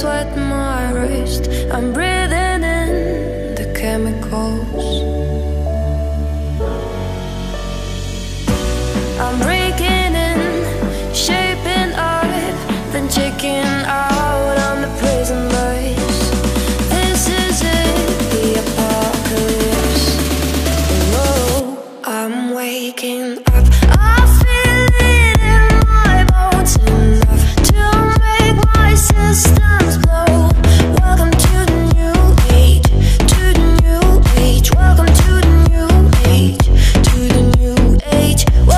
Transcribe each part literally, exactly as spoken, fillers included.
sweat on my wrist. I'm breathing in the chemicals. I'm breaking in, shaping up, then checking out on the prison bus. This is it, the apocalypse. Whoa, I'm waking up. I feel it in my bones, enough to make my systems blow. Welcome to the new age, to the new age. Welcome to the new age, to the new age. Whoa,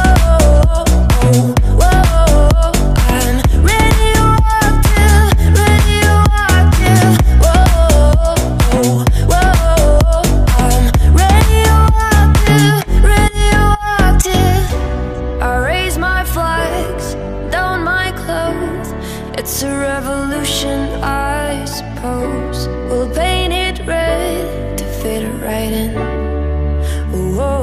whoa, whoa. I'm radioactive, radioactive. Whoa, whoa. I'm radioactive, radioactive. I raise my flags, down my clothes. It's a revolution, I suppose. We'll paint it red to fit it right in. Whoa.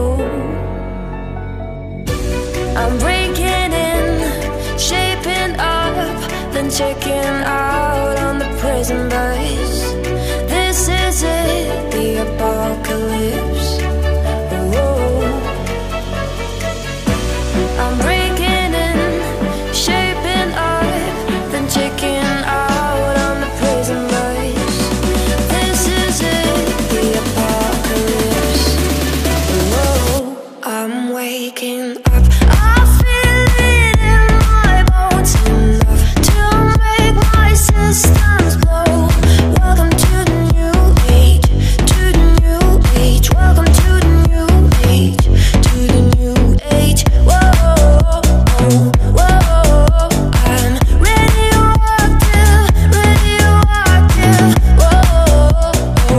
I'm breaking in, shaping up, then checking out on the prison bus. This is it, the apocalypse. Whoa. I'm breaking in, shaping up, then checking out on the prison bus. This is it, the apocalypse. Whoa, I'm waking up. I feel it in my bones, enough to make my systems blow. Welcome to the new age, to the new age. Welcome to the new age, to the new age. Whoa, whoa. I'm radioactive, radioactive. Whoa, whoa.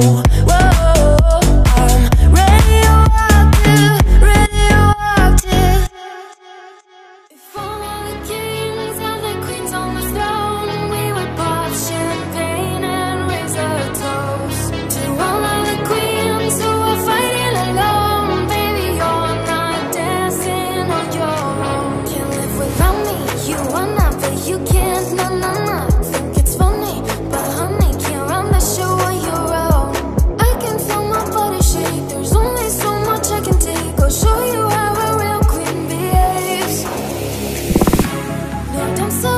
I'm radioactive, radioactive. If all of the kings and the queens on this throne, we would pop champagne and raise a toast to all of the queens who are fighting alone. Baby, you're not dancing on your own. Can't live without me, you are not, but you can't, no, no, no. Think it's funny, but honey, can't run the show on your own. I can feel my body shake, there's only so much I can take. I'll show you how a real queen behaves. Lord, I'm still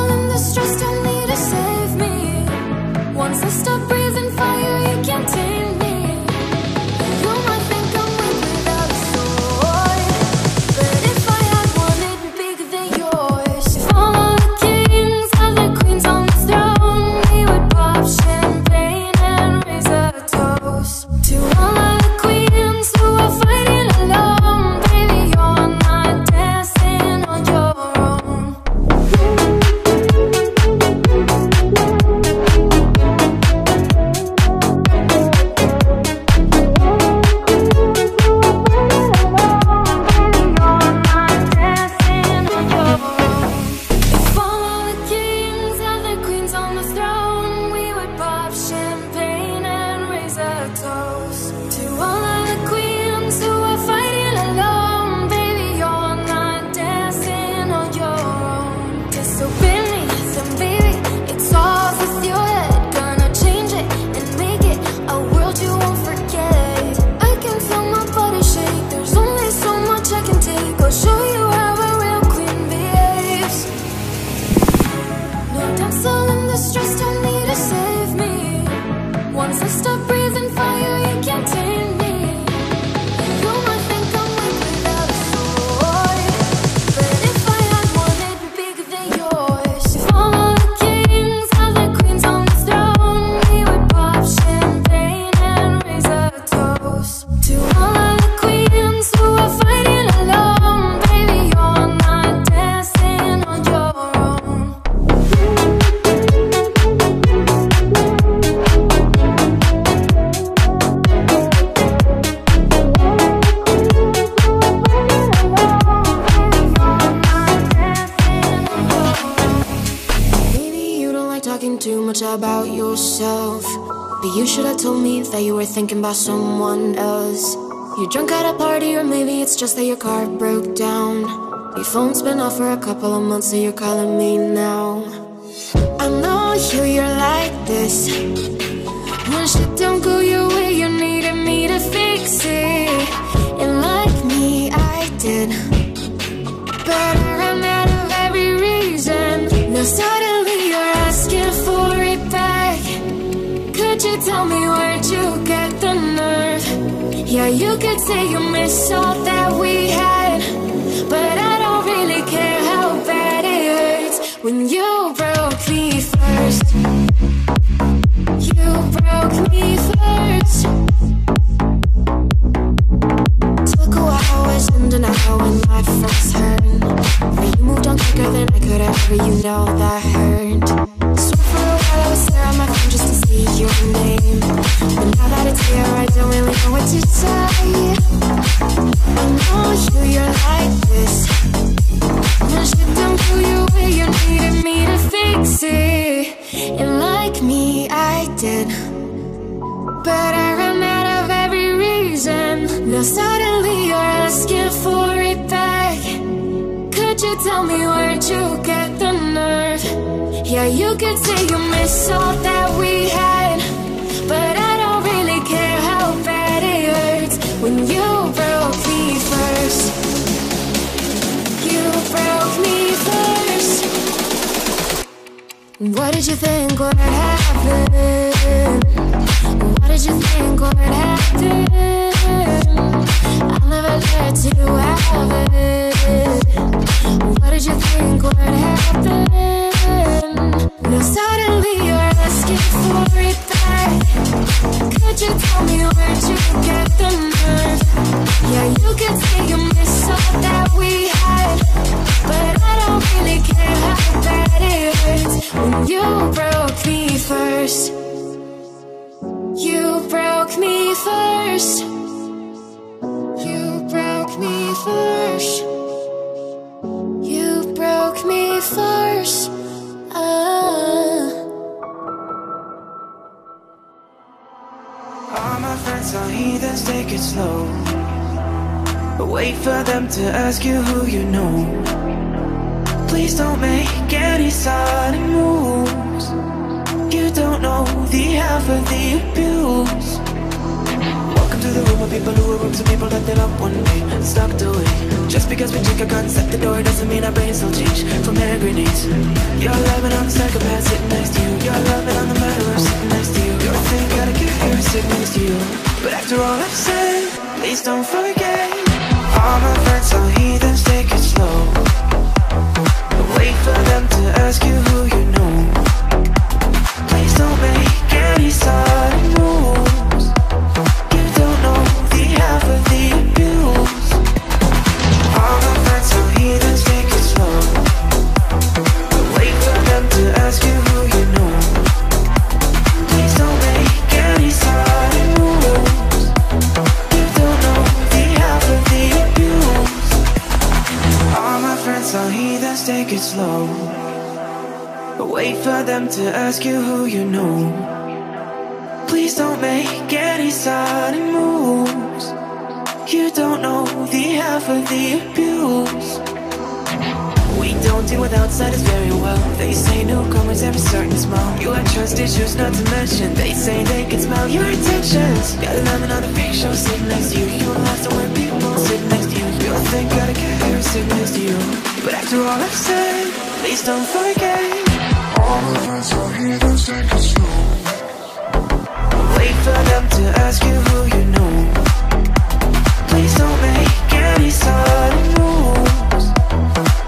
in distress, don't need to save me. Once I stop breathing fire, you can't tame me. You might think I'm weak without a sword, but if I had one, it'd be bigger than yours. If all of the kings and the queens on this throne, we would pop champagne and raise a toast to all of the queens who are fighting alone. Baby, you're not dancing on your own. Baby, you're not dancing on your own. If all of the kings and the queens on this throne, we would pop champagne and raise a toast to all of the queens who are fighting alone. Baby, you're not dancing on your own. Disobey me, then baby, it's all with your head. Gonna change it and make it a world you won't forget. I can feel my body shake, there's only so much I can take. I'll show you how a real queen behaves. Lord, I'm still in distress, don't need to save me. Once I stop breathing fire, you can't tame me. You might think I'm weak without a sword, but if I had one, it'd be bigger than yours. If all of the kings and the queens on this throne, we would pop champagne and raise a toast to all of the queens who are fighting alone. Baby, you're not dancing on your own. Maybe you don't like talking too much about yourself, but you should have told me that you were thinking about someone else. You're drunk at a party, or maybe it's just that your car broke down. Your phone's been off for a couple of months, so you're calling me now. I know you, you're like this. When shit don't go your way, you needed me to fix it. And like me, I did, but I ran out of every reason. Now suddenly you're asking for it back. Could you tell me where'd you get the nerve? Yeah, you could say you miss all that we had, but I don't really care how bad it hurts. When you broke me first, you broke me first. Took a while, was under now when my first turn. But you moved on quicker than I could ever, you know that hurt. So for a while I was staring at my phone just to see your name. But now that it's here, I don't really know what to say. I know you, you're like this. When shit don't go your way, you needed me to fix it. And like me, I did, but I ran out of every reason. Now suddenly you're asking for it back. Could you tell me where'd you get the nerve? Yeah, you could say you miss all that we had, but I don't really care how bad it hurts. When you broke me first, you broke me first. What did you think would happen? What did you think would happen? I'll never let you have it. What did you think would happen? Now suddenly you're asking for it back. Could you tell me where'd you get the nerve? Yeah, you could say you miss all that we had, but I don't really care how bad it hurts. When you broke me first, you broke me first. You broke me first. You broke me first. All my friends are heathens, take it slow. But wait for them to ask you who you know. Please don't make any sudden moves. You don't know the half of the abuse. Welcome to the room of people who are rooms of people that they love one day and stuck to it. Just because we check our guns at the door doesn't mean our brains will change from hand grenades. You're loving on the psychopath sitting next to you. You're loving on the murderer sitting next to you. You think I'd get here sitting next to you. But after all I've said, please don't forget. All my friends are heathens, take it slow. Wait for them to ask you who you know. Please don't make any sudden moves. You don't know the half of the abuse. All the facts are heathens, make it slow. But wait for them to ask you who you know. Please don't make any sudden moves. You don't know the half of the abuse. All my friends are heathens, take it slow. But wait for them to ask you who you know. Please don't make any sudden moves. You don't know the half of the abuse. We don't deal with outsiders very well. They say newcomers have a certain smile. You have trust issues, not to mention they say they can smell your intentions. Got a lemon on the big show sitting next to you. You don't have to when people sit next to you. You don't think I'd care sitting next to you. But after all I've said, please don't forget. All my friends are here, those take it slow. Wait for them to ask you who you know. Please don't make any sudden moves.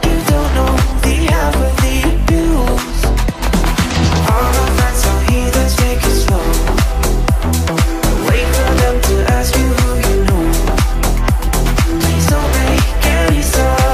You don't know the half of the abuse. All my friends are here, those take it slow. Wait for them to ask you who you know. Please don't make any sudden.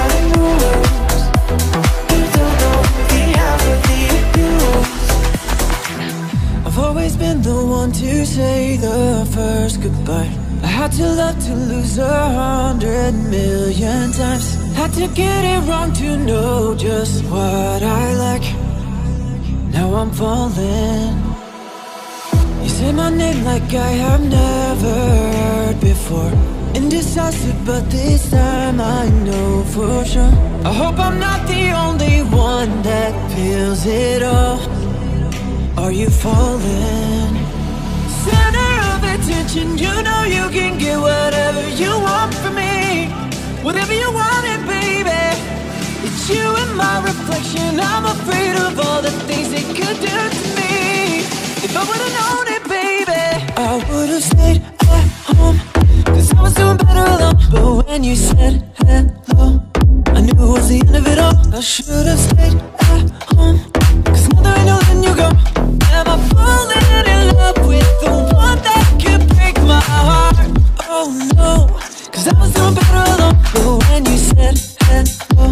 Been the one to say the first goodbye. I had to love to lose a hundred million times. Had to get it wrong to know just what I like. Now I'm falling. You say my name like I have never heard before. Indecisive, but this time I know for sure. I hope I'm not the only one that feels it all. Are you falling? Center of attention, you know you can get whatever you want from me. Whatever you want it, baby. It's you and my reflection. I'm afraid of all the things it could do to me. If I would've known it, baby, I would've stayed at home, 'cause I was doing better alone. But when you said hello, I knew it was the end of it all. I should've stayed at home, 'cause now there ain't no letting you go. Am I falling in love with the one that could break my heart? Oh no, 'cause I was doing better alone. But when you said hello,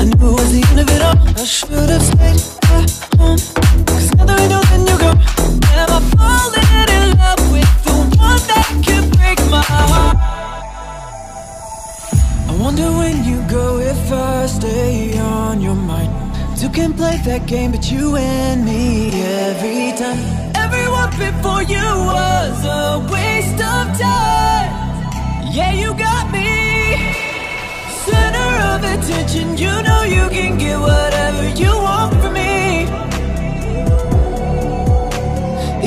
I knew it was the end of it all. I should've stayed at home, 'cause now there ain't no letting you go. Am I falling in love with the one that could break my heart? Wonder when you go if I stay on your mind. Two can play that game, but you and me every time. Everyone before you was a waste of time. Yeah, you got me. Center of attention, you know you can get whatever you want from me.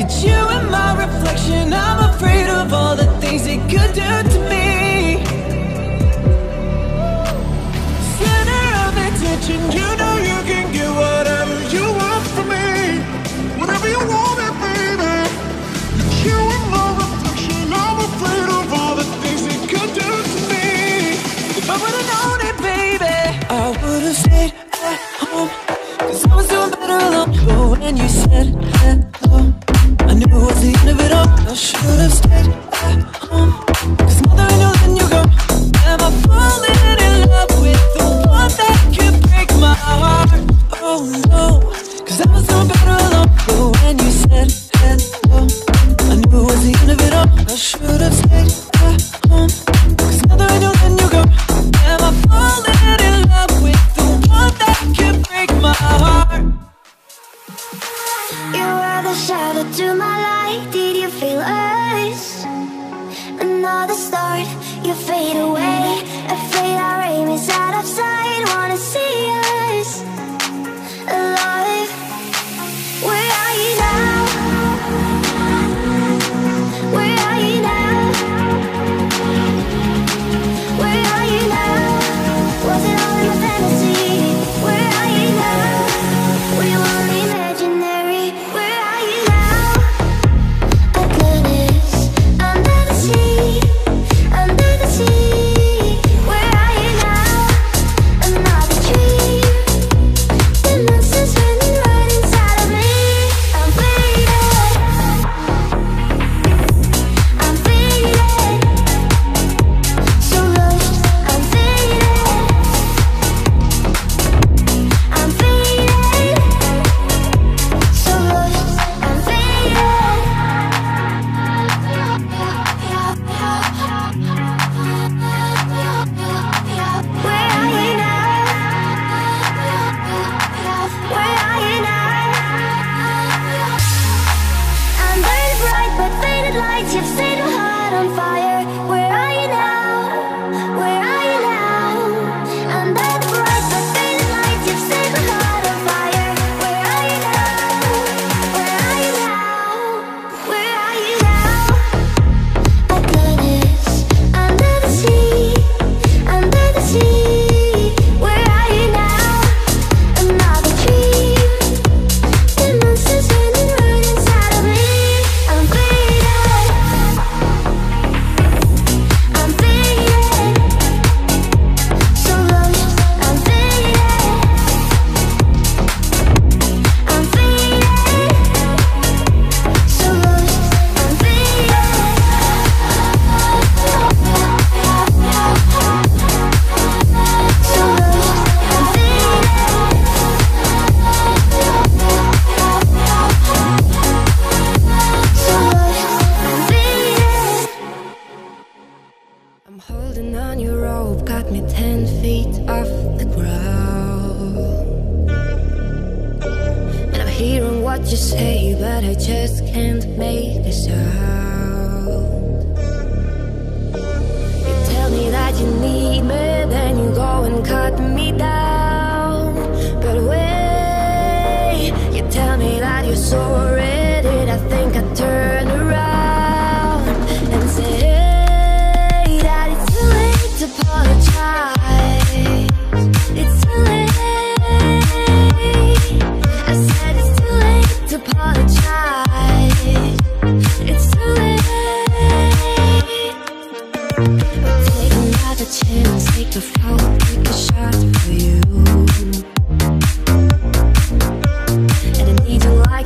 It's you and my reflection. I'm afraid of all the things it could do to me. You know you can get whatever you want from me. Whatever you want it, baby. It's you and my reflection. I'm afraid of all the things it could do to me. If I would've known it, baby, I would've stayed at home, 'cause I was doing better alone. But when you said hello, I knew it was the end of it all. I should've stayed at home, 'cause now there ain't no letting you go. Am I falling in love with the one that could break my heart? Oh no, 'cause I was doing better alone. But when you said hello, I knew it was the end of it all. I should've stayed at home, 'cause now there ain't no letting you go. Am I falling in love with the one that could break my heart? You were the shadow to my light. Did you feel us? Another start, you fade away. Afraid our aim is out of sight. Wanna see us alive. Where are you now? Where are you now? Where are you now? Was it all in a fantasy? Where are you now? We were imaginary. Where are you now? Oh goodness, under the sea, under the sea. Tell me that you're sorry. Did I think I'd turn around and say hey, that it's too late to apologize? It's too late. I said it's too late to apologize. It's too late. But take another chance, take a fall, take a shot for you.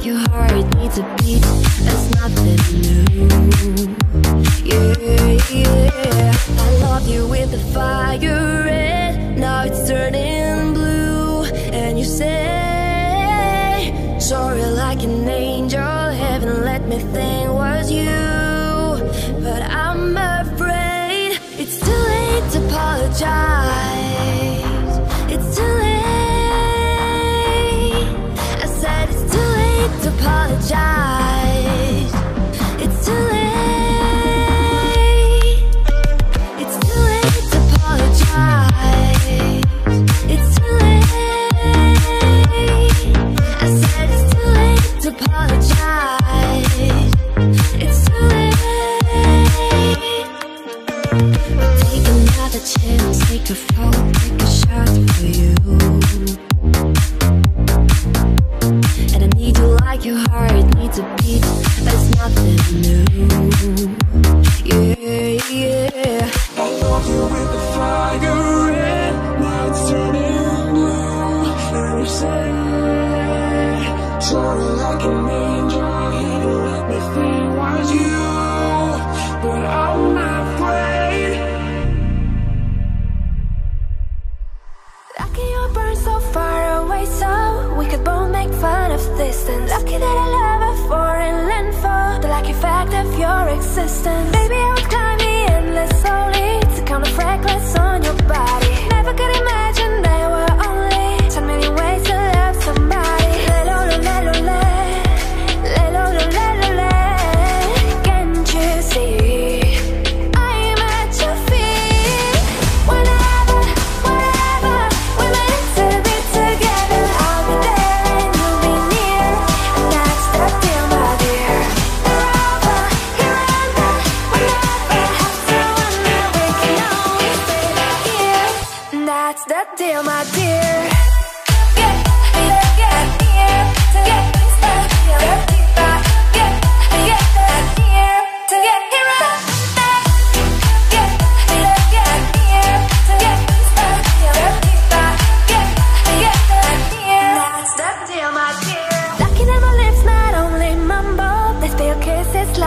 Your heart needs a beat, that's nothing new. Yeah, yeah. I love you with the fire red, now it's turning blue. And you say, sorry like an angel, heaven let me think was you. But I'm afraid it's too late to apologize. It's too late. Apologize. It's too late. It's too late to apologize. It's too late. I said it's too late to apologize. It's too late. Take another chance, take a fall, take a shot for you. Your heart needs a beat, that's nothing new. Yeah, yeah. I love you with the fire red, now it's turning blue. And you say, sorry like an angel, you let me think was you. But I'm not afraid. Lucky your burn so far away, so we could both make fun of distance. Lucky that I love a foreign land for the lucky fact of your existence. Baby, I would climb the endless slowly to count the freckles on your body. Never could imagine there were only so many ways to love somebody. Lelo, lelo, lelo, lelo, lelo. Can't you see? It's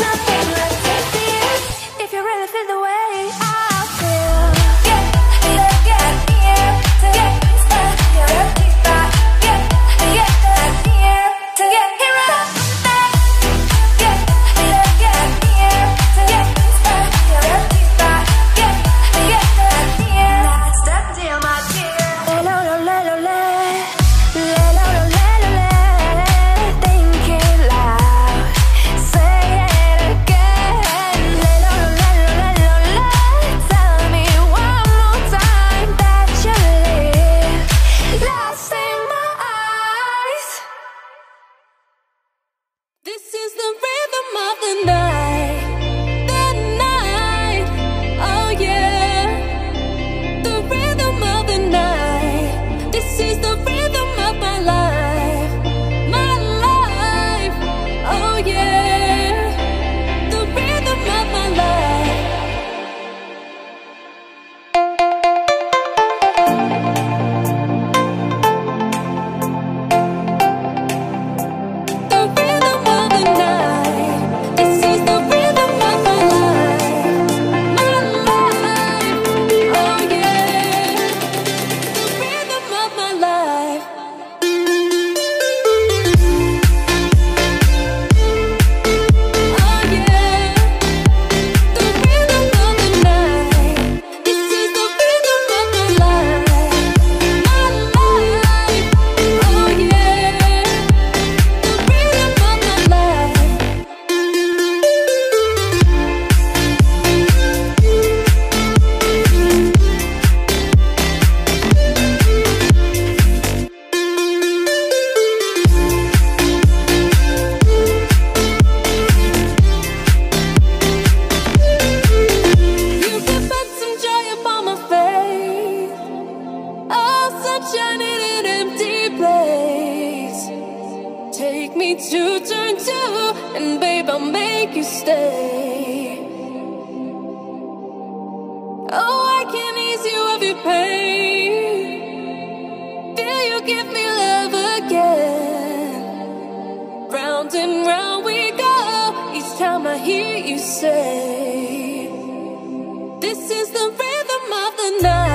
not me to turn to, and babe, I'll make you stay. Oh, I can ease you of your pain. Feel you give me love again. Round and round we go, each time I hear you say, this is the rhythm of the night.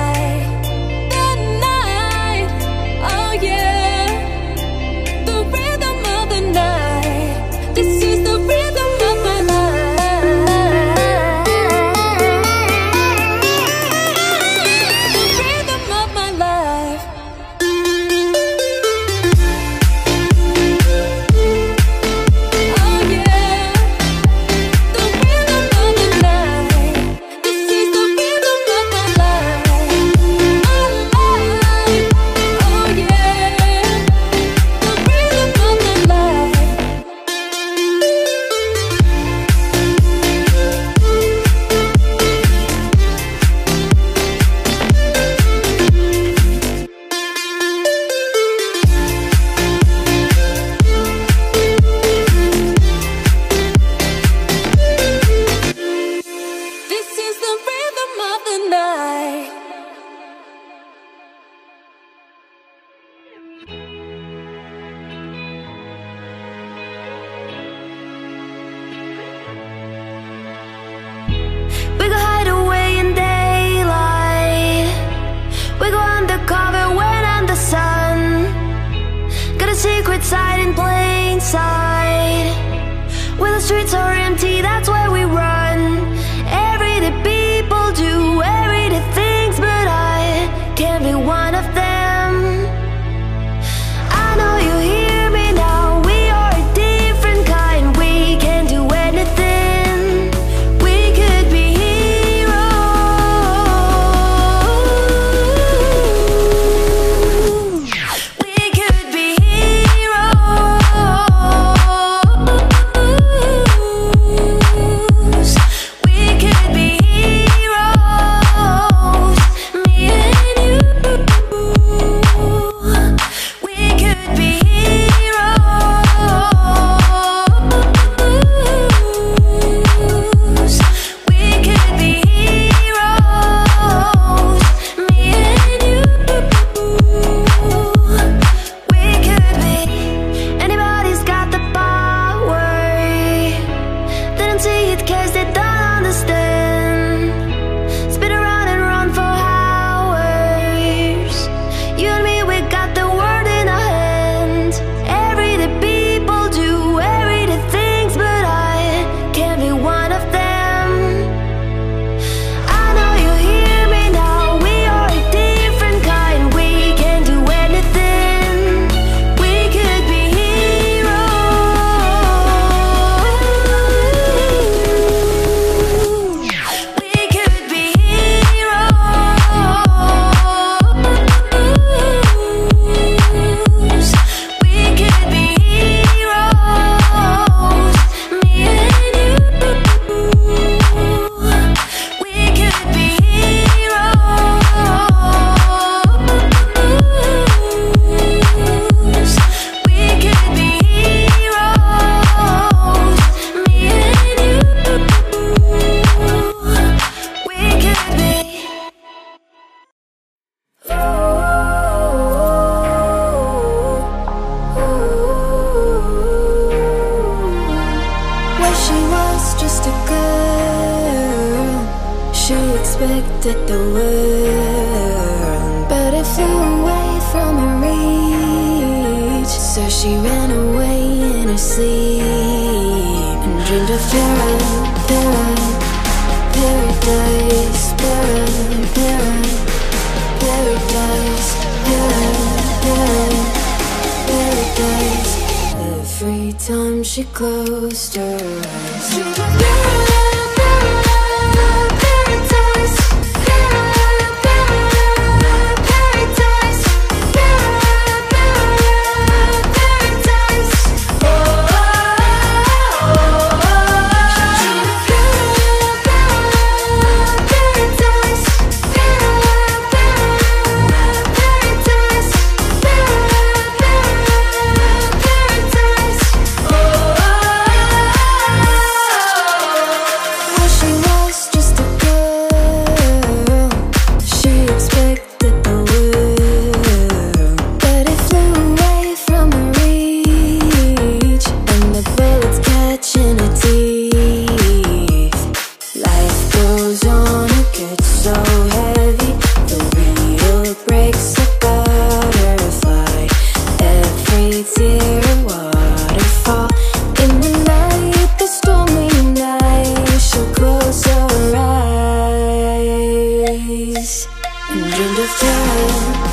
Dream of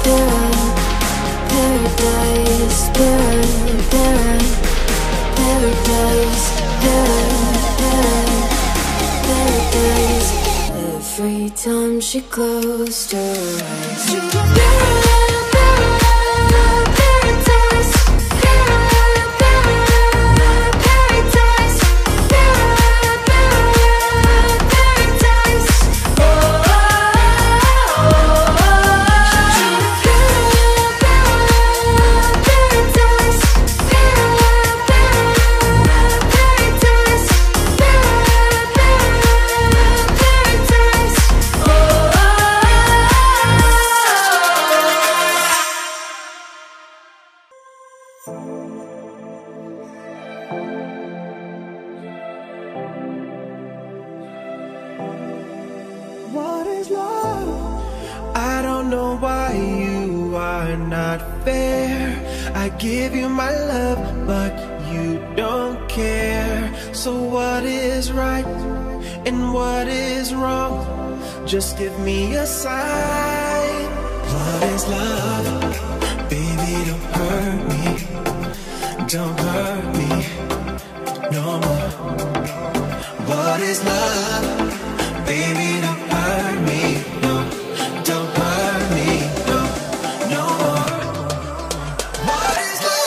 Paradise, Paradise, Paradise, Paradise, Paradise, Paradise, Paradise. Every time she closed her eyes, she was just give me a sign. What is love? Baby, don't hurt me. Don't hurt me no more. What is love? Baby, don't hurt me. No, don't hurt me no, no more. What is love?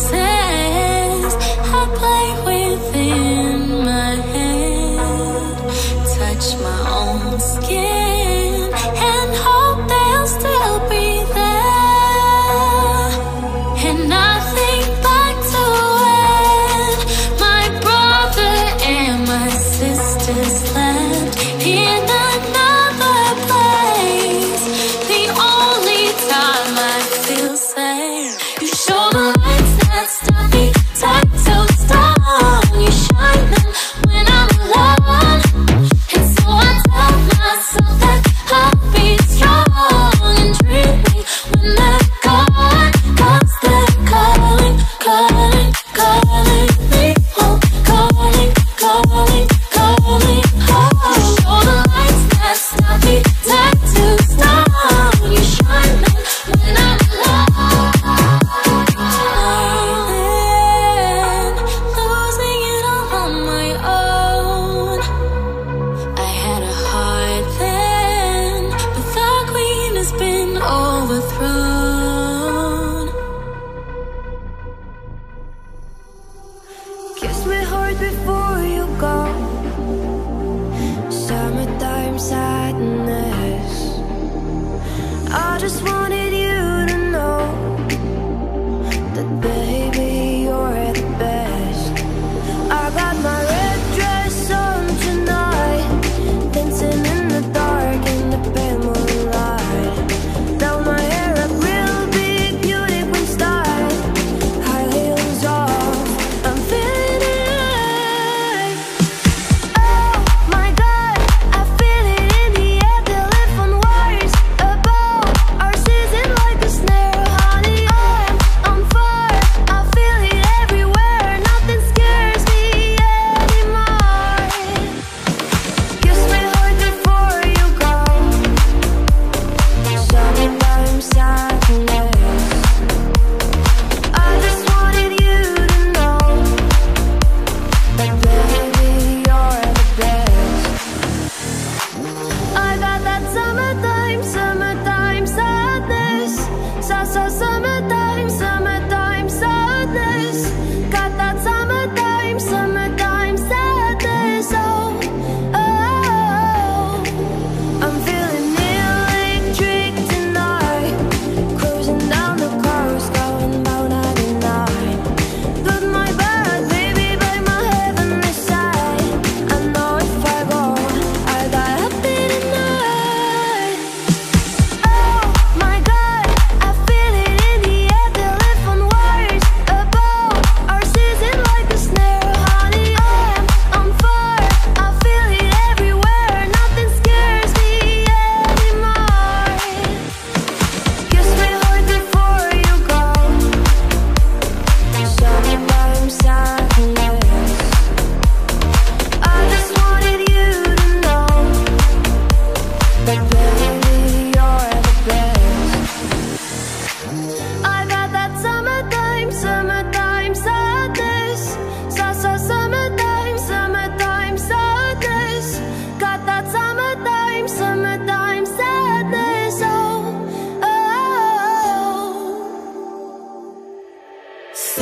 voices I play within my head, touch my own skin and hope they'll still be there. And I think back to when my brother and my sister slept in another place, the only time I feel safe. You show my stop me, tight, so strong. You shine them when I'm alone, and so I tell myself that I'll be strong and dreaming when they're gone, 'cause they're calling, calling, calling me home, calling, calling, calling home. You show the lights that stop me, tight, so strong. You shine them when I'm overthrown. Kiss my heart before you go. Summertime sadness. I just wanted you to know that, baby, you're the best. I got my red dress on tonight, dancing in the dark in the pale moonlight.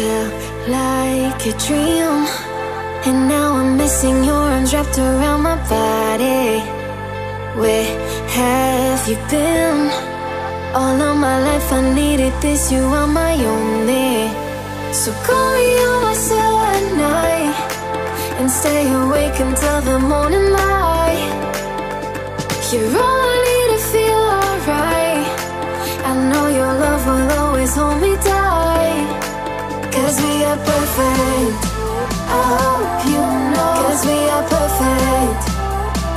Feel like a dream, and now I'm missing your arms wrapped around my body. Where have you been? All of my life I needed this, you are my only. So call me on my cell at night, and stay awake until the morning light. You're all I need to feel alright. I know your love will always hold me tight. 'Cause we are perfect, I hope you know. 'Cause we are perfect,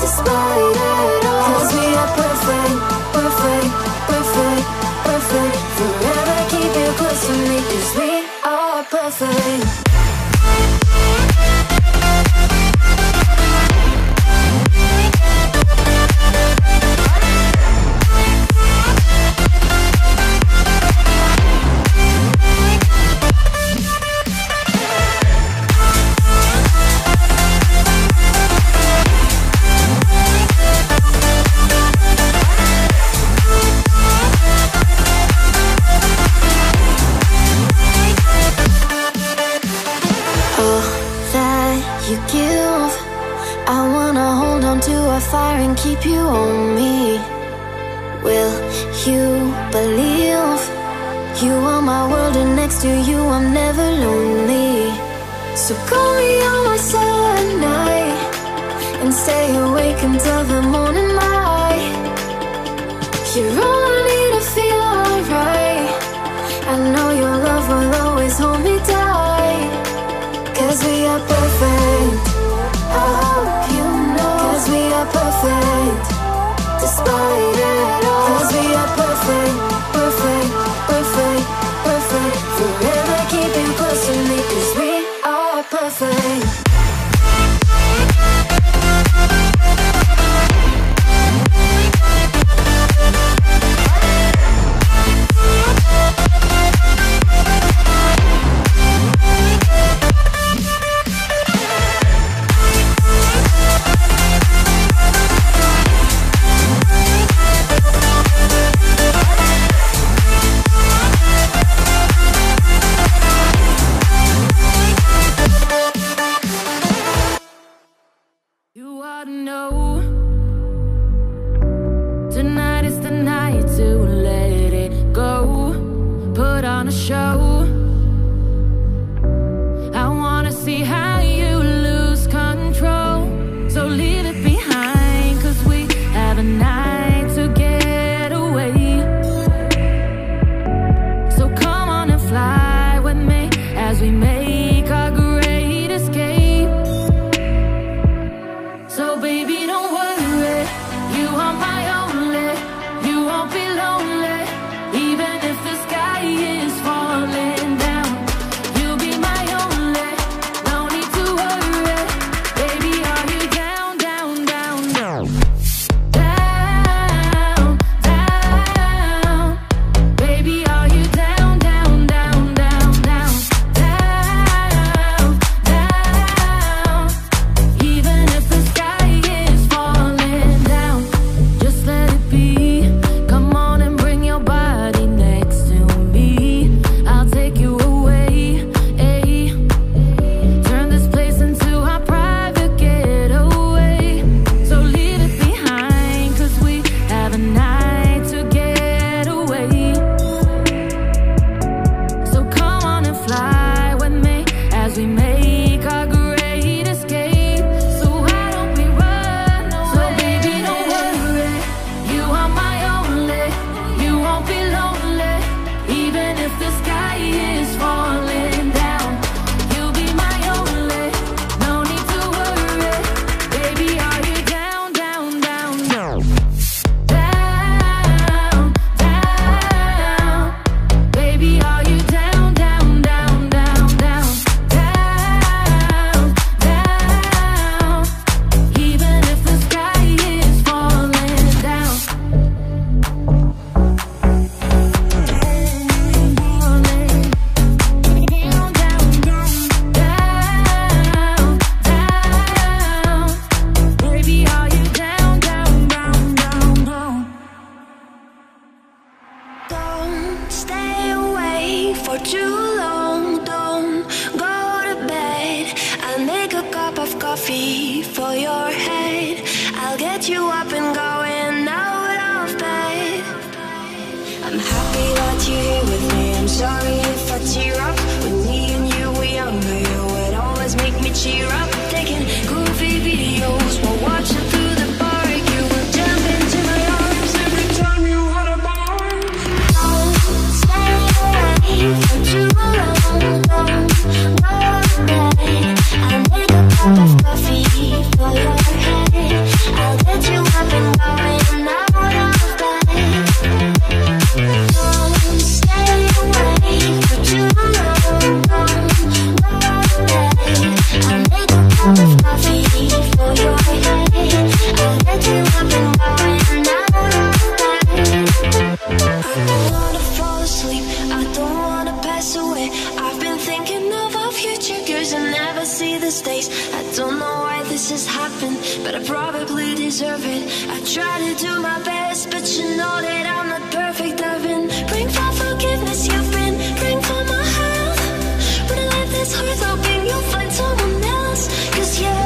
despite it all. 'Cause we are perfect, perfect, perfect, perfect. Forever keep you close to me, 'cause we are perfect. give. I wanna hold on to a fire and keep you on me. Will you believe? You are my world and next to you I'm never lonely. So call me on my silent night and stay awake until the morning light. You're all I need to feel alright. I know your love will always hold me tight. Cause we are perfect, I hope you know. Cause we are perfect, despite it all. Cause we are perfect, perfect, perfect, perfect. Forever keeping close to me. Cause we are perfect. Cause yeah.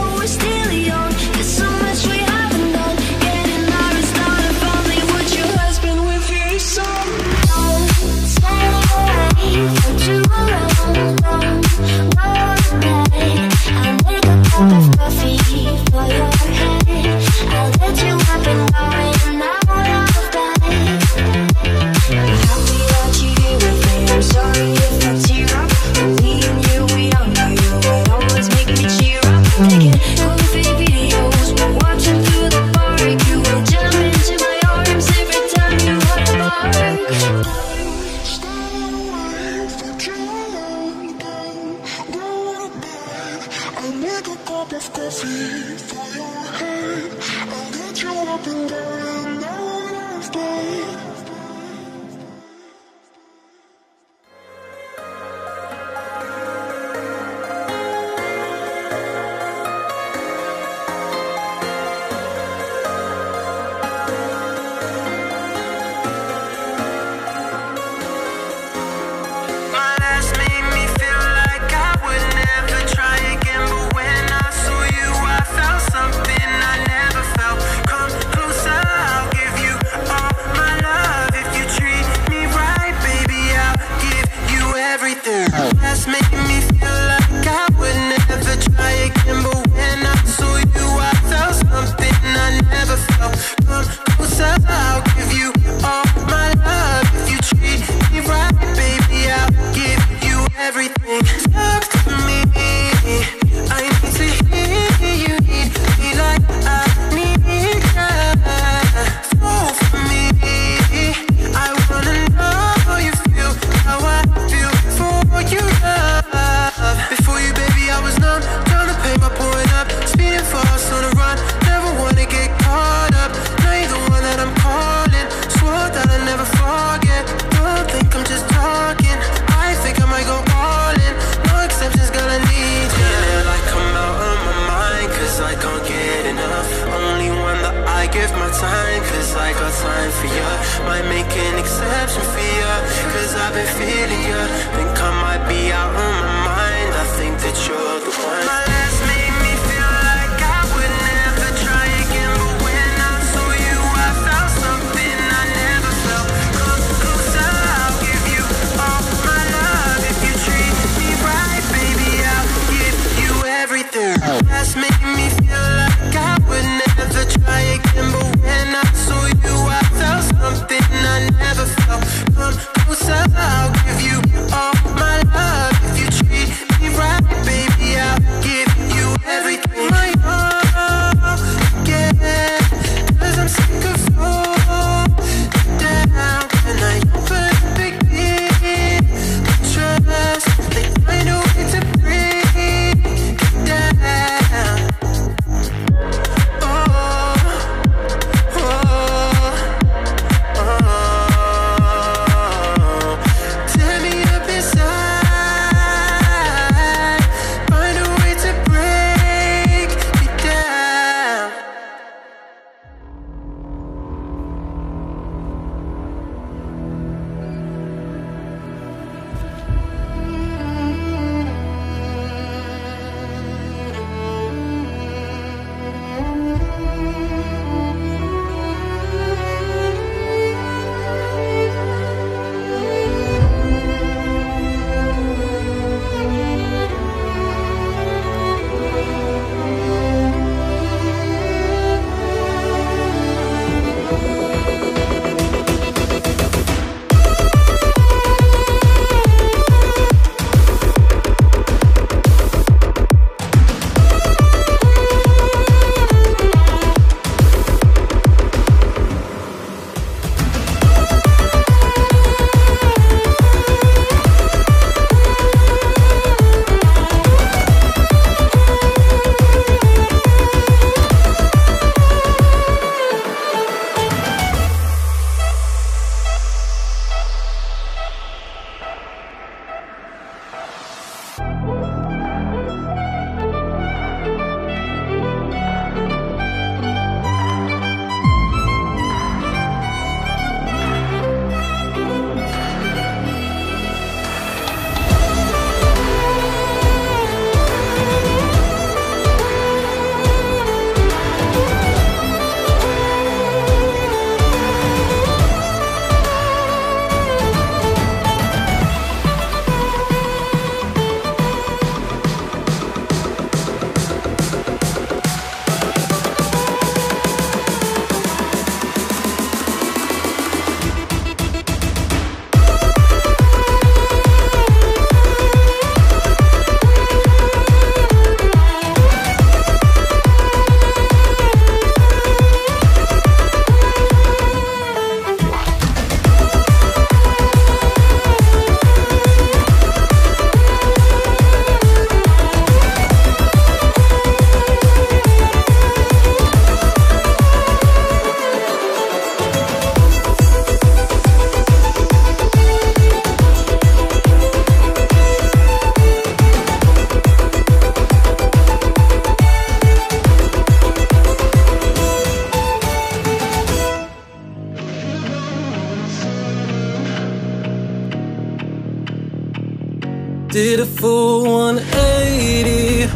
Did a full one eighty,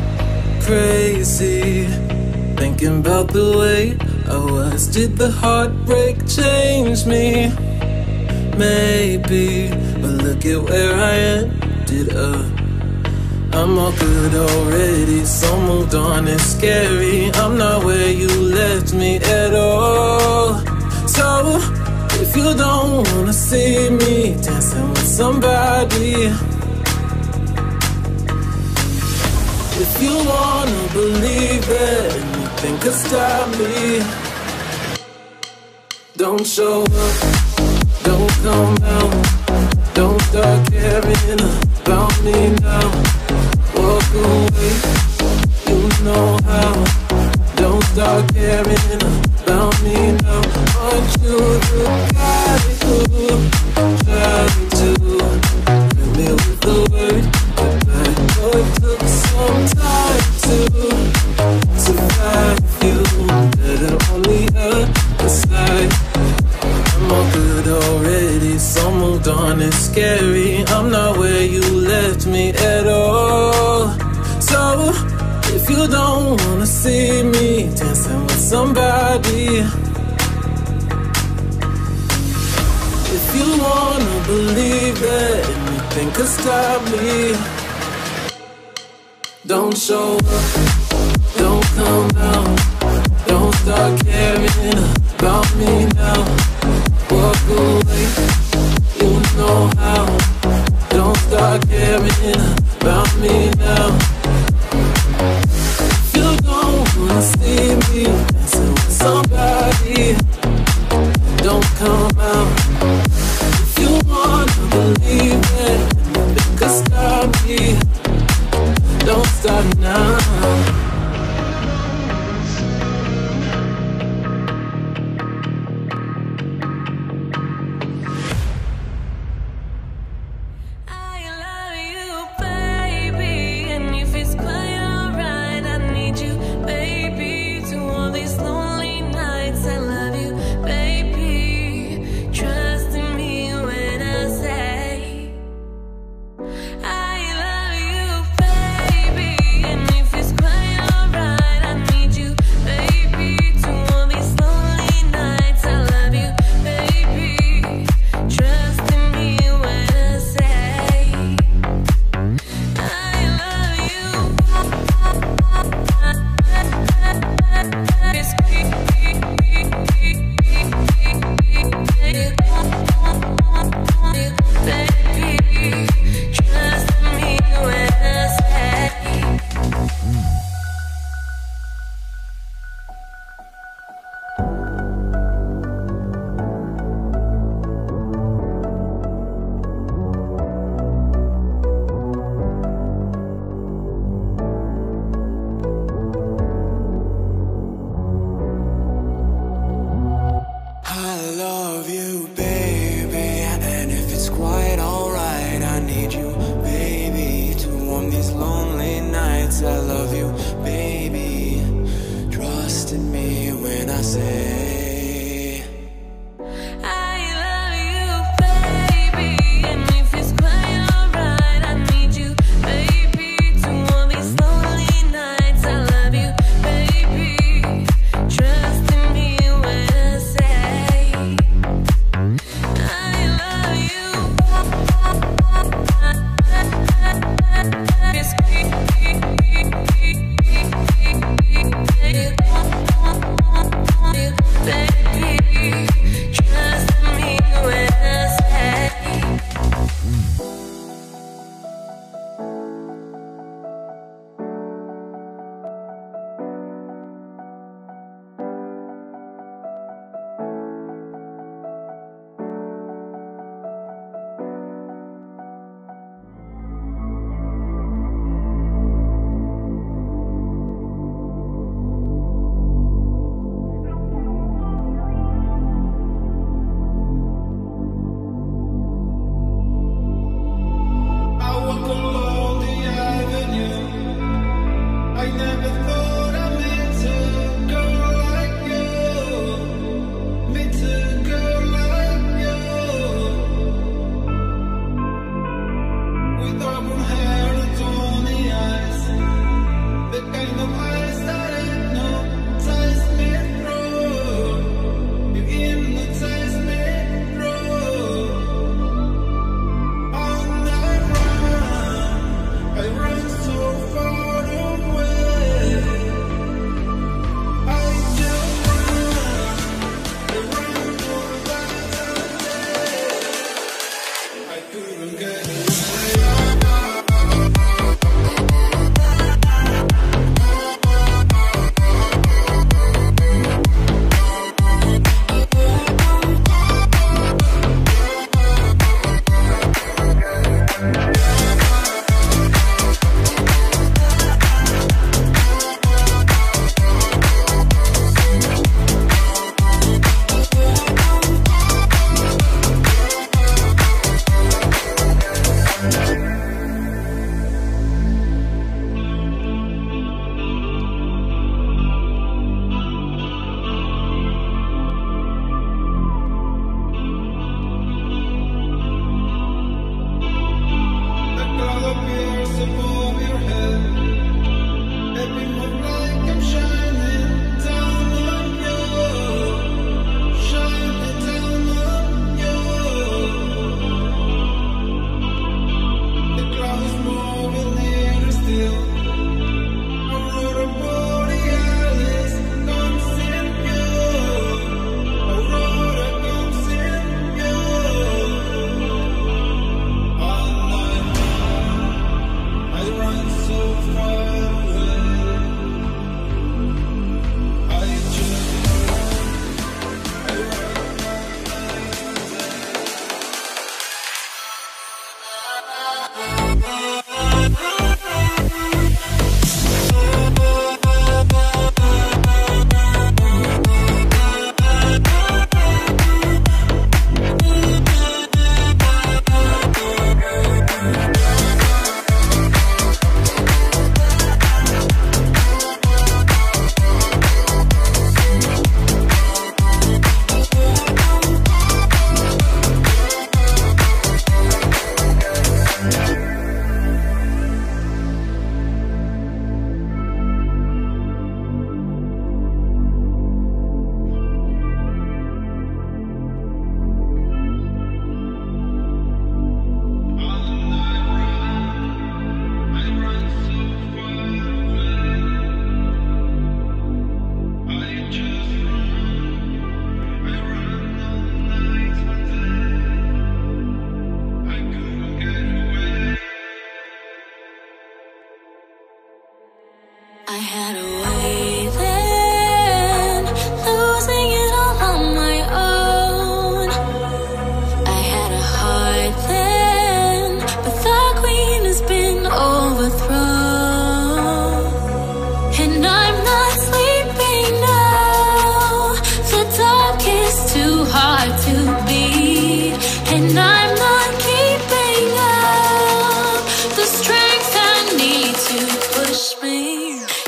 crazy, thinking about the way I was. Did the heartbreak change me? Maybe, but look at where I ended up. I'm all good already, so moved on, it's scary. I'm not where you left me at all. So, if you don't wanna see me dancing with somebody, if you wanna believe it, anything could stop me. Don't show up, don't come out, don't start caring about me now. Walk away, you know how. Don't start caring about me now. Aren't you the guy who tried to fill me with the word goodbye? Oh, it took some time to survive you, better on the other side. I'm all good already, so moved on, it's scary. I'm not where you left me at all. So, if you don't wanna see me dancing with somebody, if you wanna believe that anything could stop me, don't show up, don't come out, don't start caring about me now. Walk away, you know how. Don't start caring about me now. If you don't wanna see me dancing with somebody, don't come out. If you wanna believe it, nothing could stop me. Don't stop now.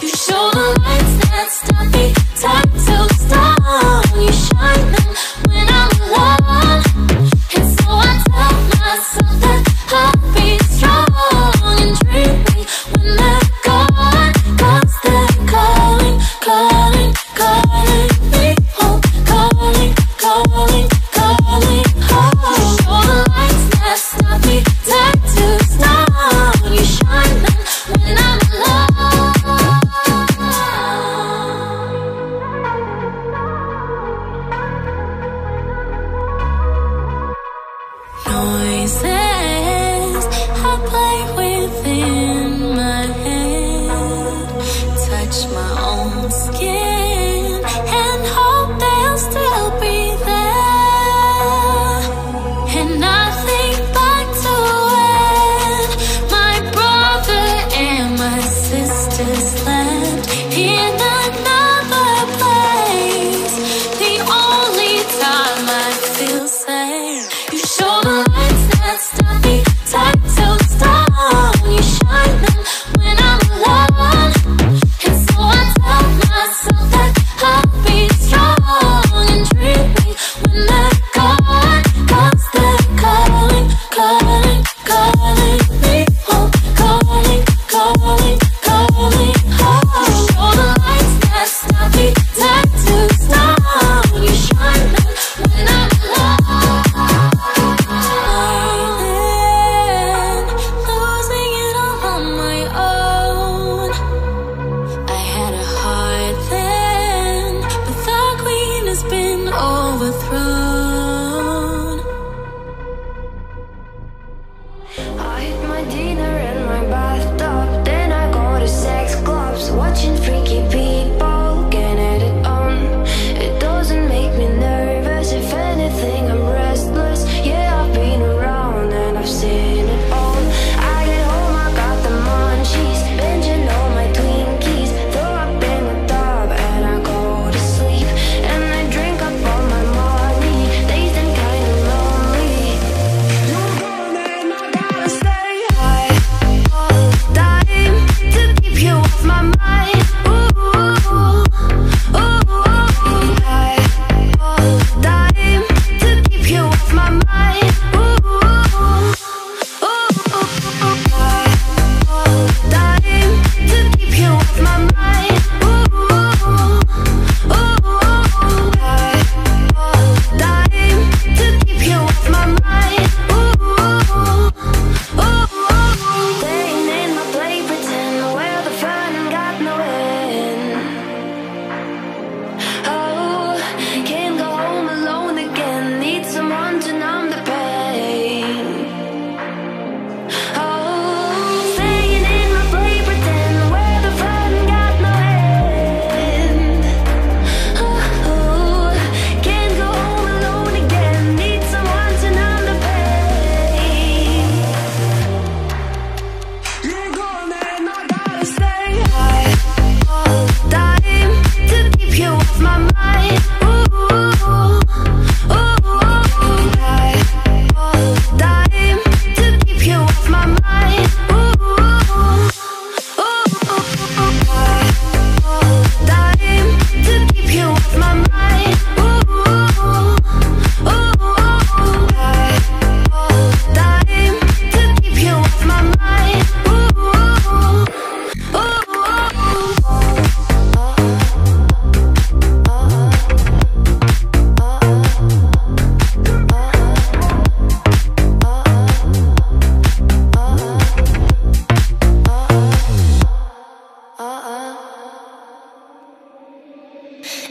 You show the lights.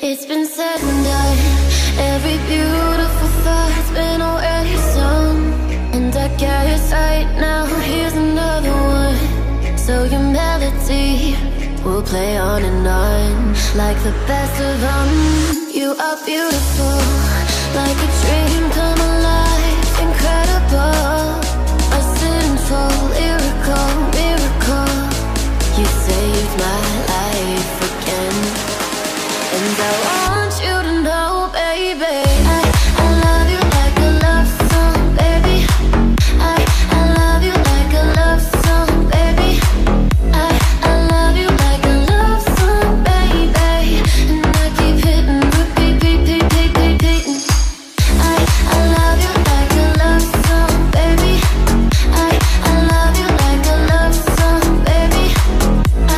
It's been said and done. Every beautiful thought's been already sung. And I guess right now here's another one. So your melody will play on and on, like the best of them. You are beautiful, like a dream come alive, incredible, a sinful lyrical miracle. You saved my life again. And I want you to know, baby, I, I love you like a love song, baby. I, I love you like a love song, baby. I, I love you like a love song, baby. And I keep hitting, repeat, repeat, repeat, repeat. I, I love you like a love song, baby. I, I love you like a love song, baby. I,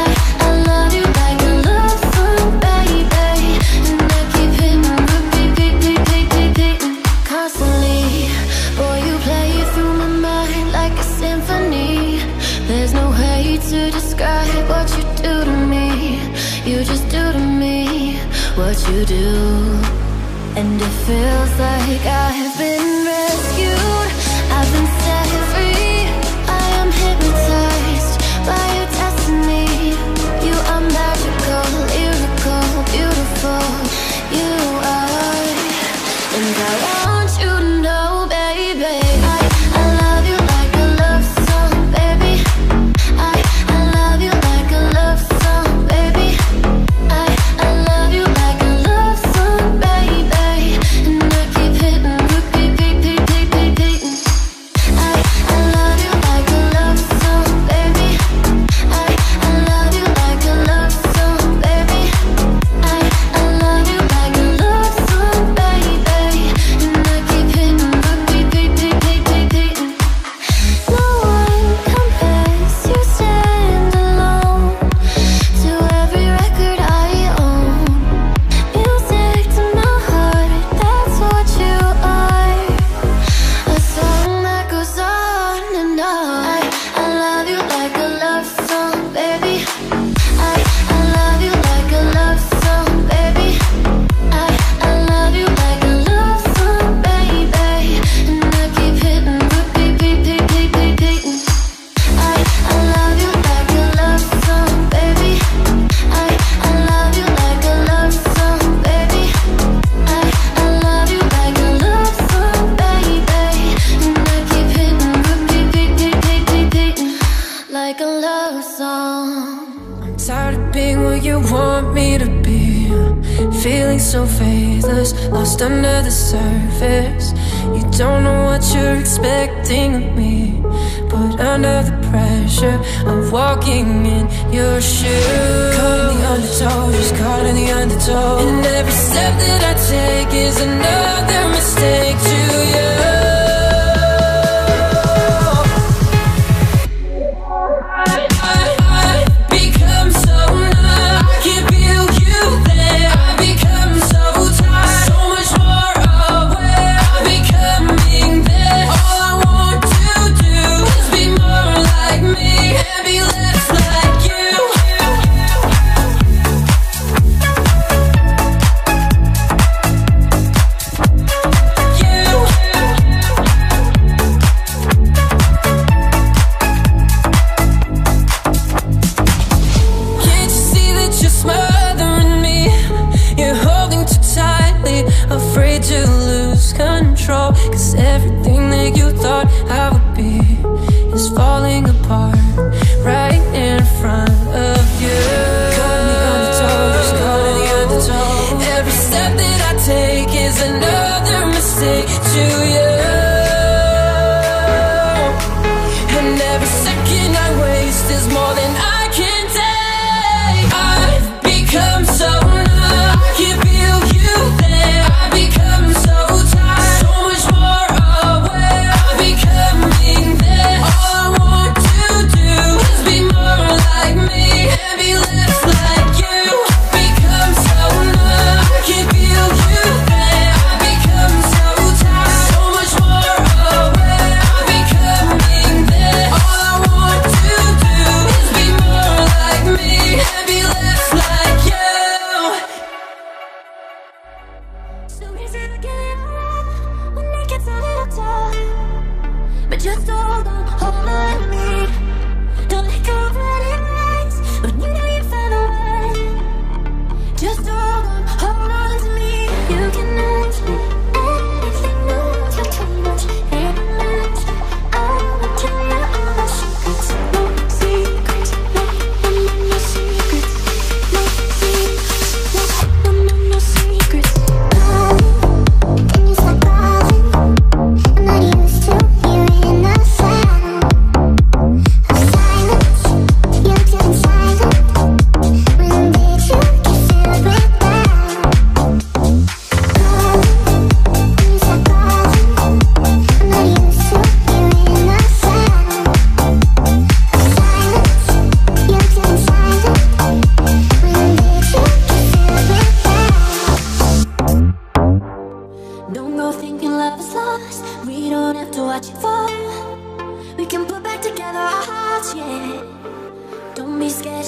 I love you like a love song, baby. What you do to me, you just do to me what you do. And it feels like I've been rescued, I've been set free. I am hypnotized by your destiny. You are magical, lyrical, beautiful. You are, and I want you to know, baby, I, I love you like a love song, baby. I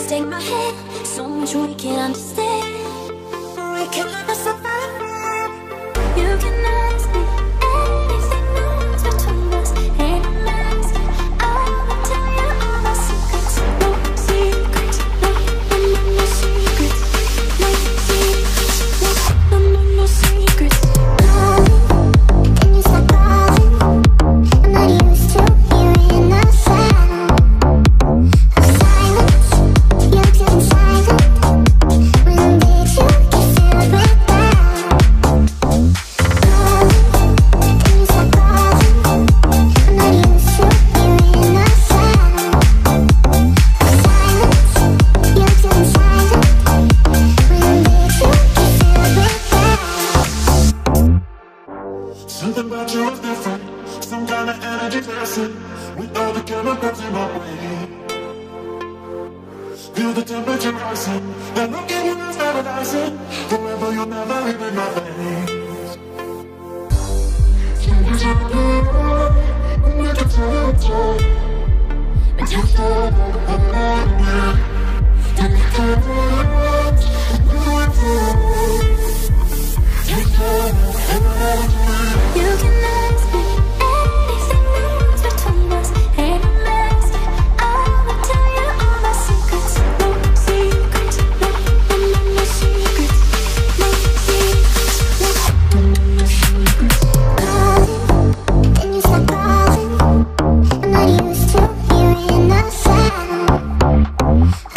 stay my head. So much we can't understand. We can learn to survive. You can ask me anything that's between us. Ain't asking, I will tell you all my secrets. No secrets, no, no, no, no secrets. No secrets, no, no, no, no secrets. Darling, can you stop darling? I'm not used to hearing the sound of silence. You're getting silent. When did you get filled with doubt? Something about you is different, some kind of energy classic. With all the chemicals in my way, feel the temperature rising. That look in you is paradising. Forever you'll never leave in my face. Can't reach out to you, you can tell it's true. But you still don't know me. Don't tell me, you can tell me. You can ask me anything that's between us. Ain't asking, I will tell you all my secrets. No secrets, no, no, no, no secrets. No secrets, no, no, no secrets. Darling, can you stop darling? I'm not used to hearing the sound.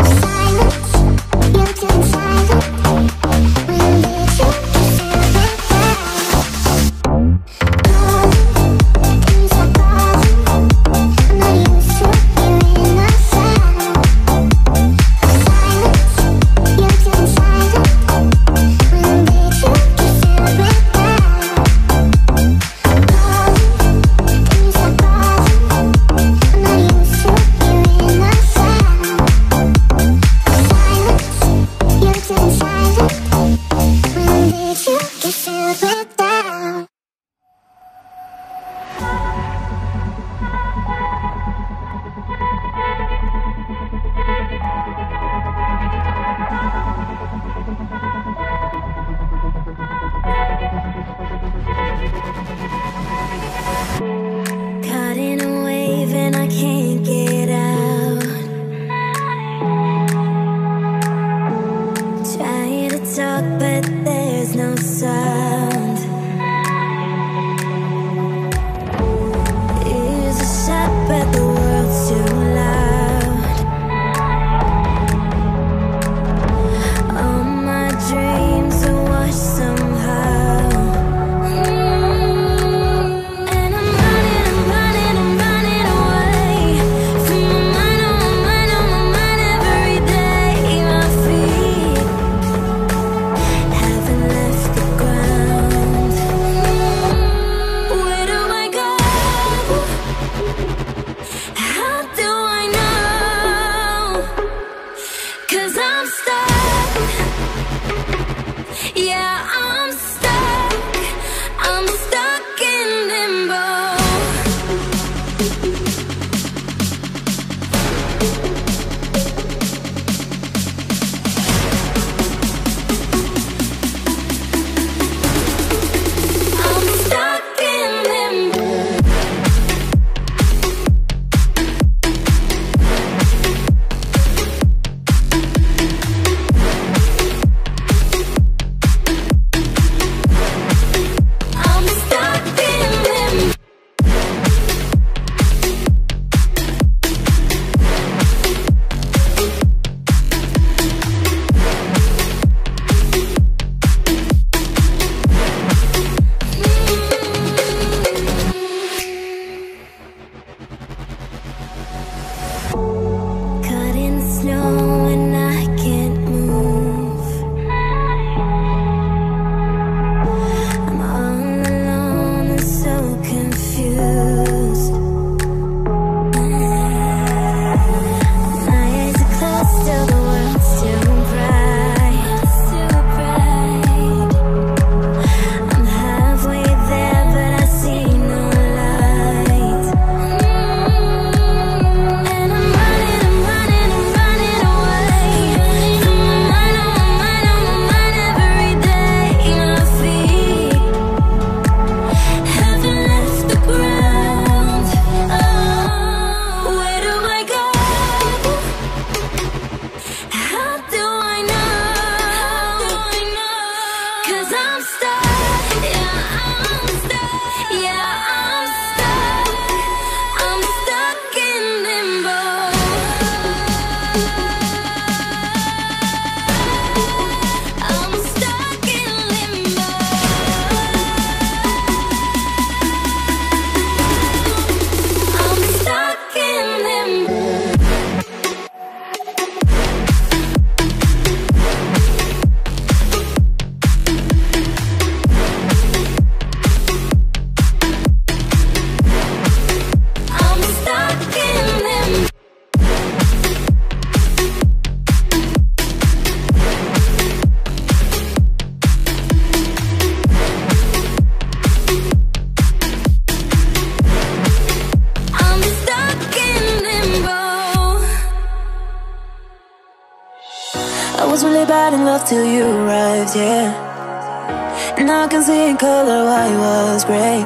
I was really bad in love till you arrived, yeah. And now I can see in color why it was great.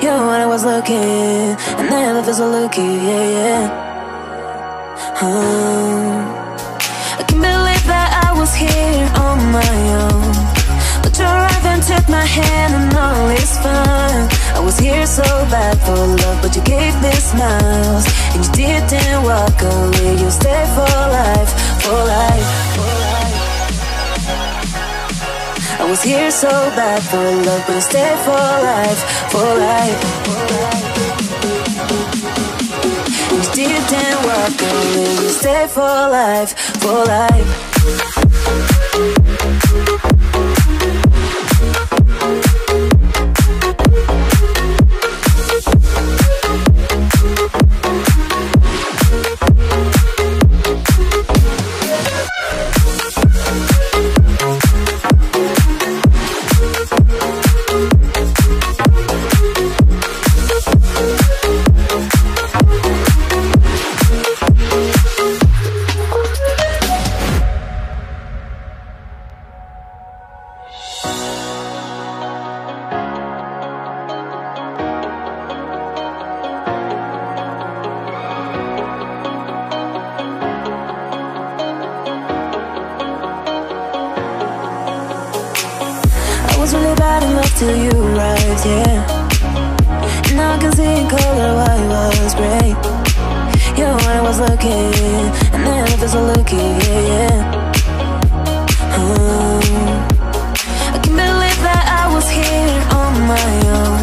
You know when I was looking, and I never felt so lucky, yeah, yeah. um, I can't believe that I was here on my own, but you arrived and took my hand and all is fine. I was here so bad for love, but you gave me smiles, and you didn't walk away, you stayed for life. For life, for life. I was here so bad for love, but I stayed for life, for life, for life. And you didn't walk away, you stayed for life, for life. Till you arrived, yeah. And now I can see in color why it was great. You know when I was looking, and then I felt so lucky, yeah, yeah. um, I can't believe that I was here on my own,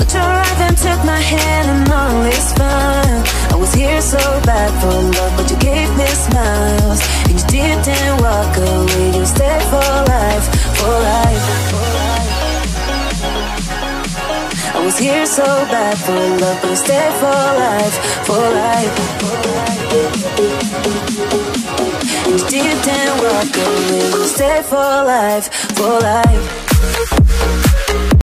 but you arrived and took my hand and all is fine. I was here so bad for love, but you gave me smiles, and you didn't walk away, you stayed for life, for life, for life. I was here so bad for love, but I stayed for life, for life, for life. And you didn't walk away, you stayed for life, for life.